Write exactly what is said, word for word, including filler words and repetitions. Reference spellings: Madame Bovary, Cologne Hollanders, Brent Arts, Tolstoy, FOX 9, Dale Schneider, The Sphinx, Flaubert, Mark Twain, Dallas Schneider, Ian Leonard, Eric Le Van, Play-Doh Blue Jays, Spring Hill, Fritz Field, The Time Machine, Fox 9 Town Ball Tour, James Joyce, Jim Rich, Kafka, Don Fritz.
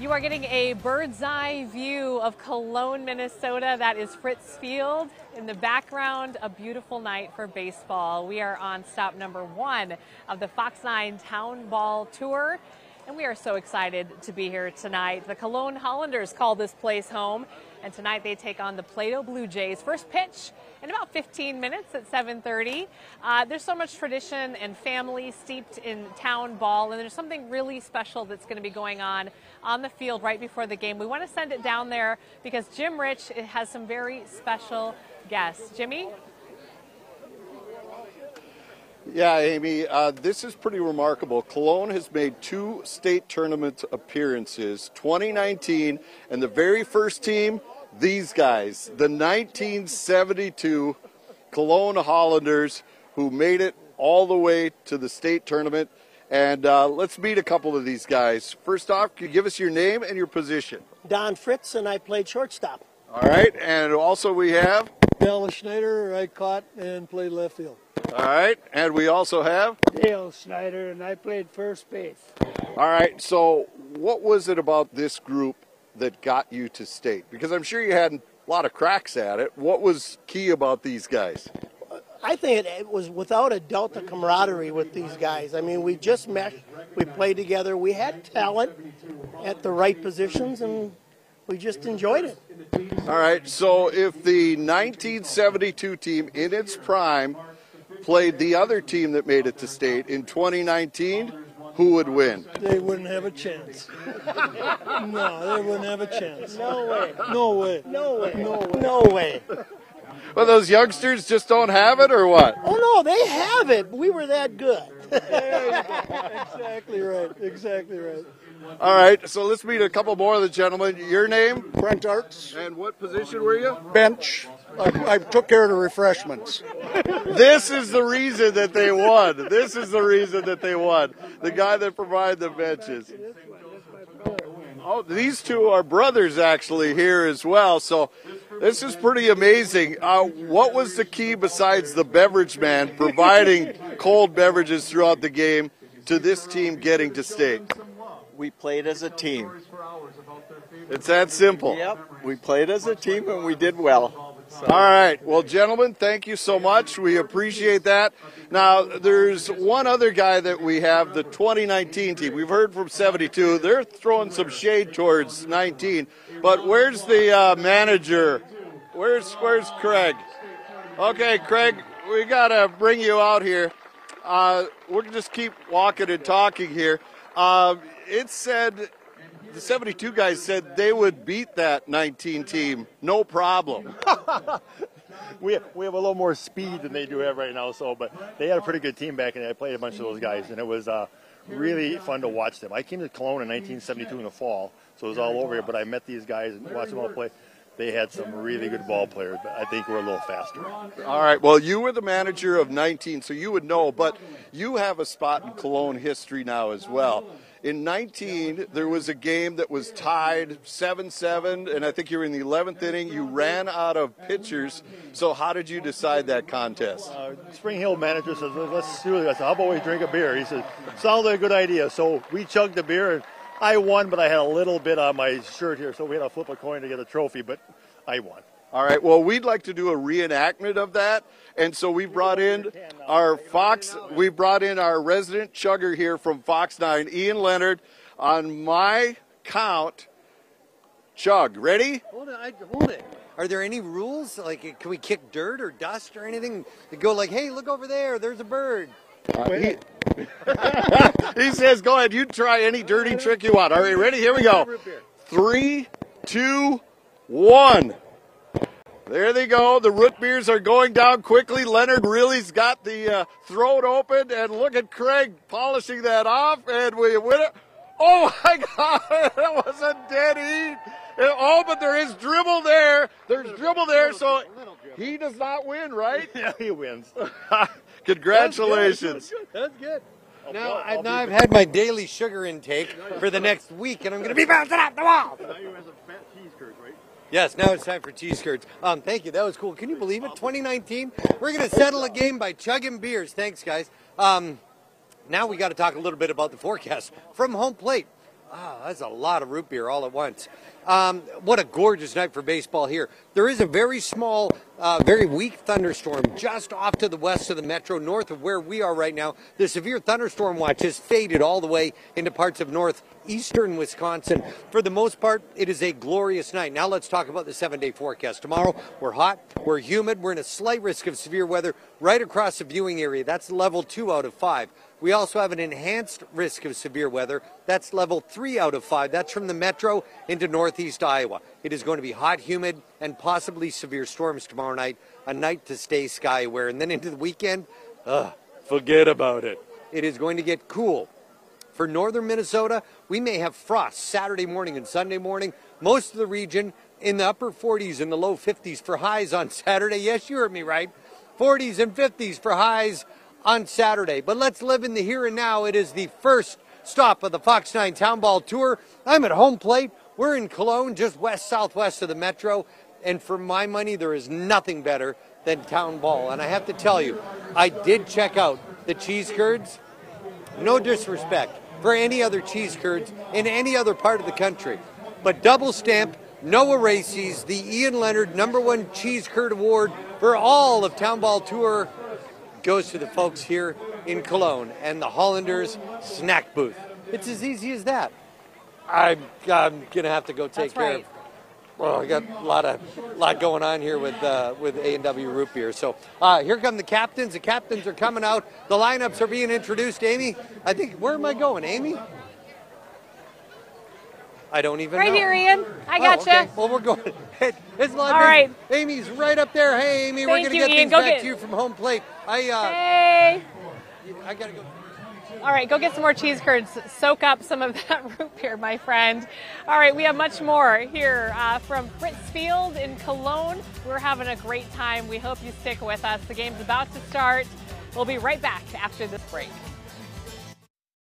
You are getting a bird's eye view of Cologne, Minnesota. That is Fritz Field. In the background, a beautiful night for baseball. We are on stop number one of the Fox nine Town Ball Tour, and we are so excited to be here tonight. The Cologne Hollanders call this place home, and tonight they take on the Play-Doh Blue Jays. First pitch in about fifteen minutes at seven thirty. Uh, there's so much tradition and family steeped in town ball, and there's something really special that's going to be going on on the field right before the game. We want to send it down there because Jim Rich has some very special guests. Jimmy? Yeah, Amy, uh, this is pretty remarkable. Cologne has made two state tournament appearances, twenty nineteen, and the very first team, these guys, the nineteen seventy-two Cologne Hollanders, who made it all the way to the state tournament. And uh, let's meet a couple of these guys. First off, can you give us your name and your position? Don Fritz, and I played shortstop. All right, and also we have? Dallas Schneider, I caught and played left field. All right, and we also have? Dale Schneider, and I played first base. All right, so what was it about this group that got you to state? Because I'm sure you had a lot of cracks at it. What was key about these guys? I think it was without a doubt the camaraderie with these guys. I mean, we just meshed, we played together, we had talent at the right positions, and we just enjoyed it. All right, so if the nineteen seventy-two team in its prime played the other team that made it to state in twenty nineteen, who would win? They wouldn't have a chance. No, they wouldn't have a chance. No way. No way. No way. No way. No way. Well, those youngsters just don't have it, or what? Oh, no, they have it. We were that good. Exactly right. Exactly right. All right, so let's meet a couple more of the gentlemen. Your name? Brent Arts. And what position were you? Bench. I, I took care of the refreshments. This is the reason that they won. This is the reason that they won. The guy that provided the benches. Oh, these two are brothers actually here as well, so this is pretty amazing. Uh, what was the key besides the beverage man providing cold beverages throughout the game to this team getting to state? We played as a team. It's that simple. Yep, we played as a team and we did well. So. All right. Well, gentlemen, thank you so much. We appreciate that. Now, there's one other guy that we have, the twenty nineteen team. We've heard from seventy-two. They're throwing some shade towards nineteen. But where's the uh, manager? Where's, where's Craig? Okay, Craig, we got to bring you out here. Uh, we're going to just keep walking and talking here. Uh, it said... The seventy-two guys said they would beat that nineteen team, no problem. we, have, we have a little more speed than they do have right now, so but they had a pretty good team back in there. I played a bunch of those guys, and it was uh, really fun to watch them. I came to Cologne in nineteen seventy-two in the fall, so it was all over here, but I met these guys and watched them all play. They had some really good ball players, but I think we're a little faster. All right, well, you were the manager of nineteen, so you would know, but you have a spot in Cologne history now as well. In nineteen, there was a game that was tied seven seven, and I think you were in the eleventh inning. You ran out of pitchers, so how did you decide that contest? Uh, Spring Hill manager says, let's do this. I said, how about we drink a beer? He said, sounds like a good idea. So we chugged the beer, and I won, but I had a little bit on my shirt here, so we had to flip a coin to get a trophy, but I won. All right, well, we'd like to do a reenactment of that, and so we brought in our Fox, we brought in our resident chugger here from Fox nine, Ian Leonard. On my count, chug. Ready? Hold it, hold it. Are there any rules? Like, can we kick dirt or dust or anything to go like, hey, look over there, there's a bird? Uh, he, he says, go ahead, you try any dirty trick you want. All right, ready? Here we go. Three, two, one. There they go. The root beers are going down quickly. Leonard really's got the uh, throat open, and look at Craig polishing that off, and we win it. Oh my God! That was a dead heat. It, oh, but there is dribble there. There's little, dribble there, little, so little dribble. He does not win, right? Yeah, he wins. Congratulations. That's good. That's good. Now, I've, now I've had my daily sugar intake for the next week, and I'm going to be bouncing off the wall. Now you have a fat cheese curd, right? Yes, now it's time for T-Skirts. Um, thank you, that was cool. Can you believe it? twenty nineteen, we're going to settle a game by chugging beers. Thanks, guys. Um, now we got to talk a little bit about the forecast. From home plate, Wow, that's a lot of root beer all at once. Um, what a gorgeous night for baseball here. There is a very small, uh, very weak thunderstorm just off to the west of the metro, north of where we are right now. The severe thunderstorm watch has faded all the way into parts of northeastern Wisconsin. For the most part, it is a glorious night. Now let's talk about the seven-day forecast. Tomorrow, we're hot, we're humid, we're in a slight risk of severe weather right across the viewing area. That's level two out of five. We also have an enhanced risk of severe weather. That's level three out of five. That's from the metro into northeast Iowa. It is going to be hot, humid, and possibly severe storms tomorrow night, a night to stay sky aware. And then into the weekend, ugh, forget about it. It is going to get cool. For northern Minnesota, we may have frost Saturday morning and Sunday morning. Most of the region in the upper forties and the low fifties for highs on Saturday. Yes, you heard me right. forties and fifties for highs on Saturday. But let's live in the here and now. It is the first stop of the Fox nine Town Ball Tour. I'm at home plate. We're in Cologne, just west southwest of the metro. And for my money, there is nothing better than Town Ball. And I have to tell you, I did check out the cheese curds. No disrespect for any other cheese curds in any other part of the country. But double stamp, no erases, the Ian Leonard number one cheese curd award for all of Town Ball Tour goes to the folks here in Cologne and the Hollanders snack booth. It's as easy as that. I'm, I'm gonna have to go take That's care right. of. Well, I got a lot of lot going on here with uh, with A and W root beer. So uh, here come the captains. The captains are coming out. The lineups are being introduced. Amy, I think. Where am I going, Amy? I don't even right know. Right here, Ian. I got gotcha. you. Okay. Well, we're going. It's all right. Amy's right up there. Hey, Amy, Thank we're going to get Ian. things go back get... to you from home plate. I, uh, hey. I got to go. All right, go get some more cheese curds. Soak up some of that root beer, my friend. All right, we have much more here uh, from Fritz Field in Cologne. We're having a great time. We hope you stick with us. The game's about to start. We'll be right back after this break.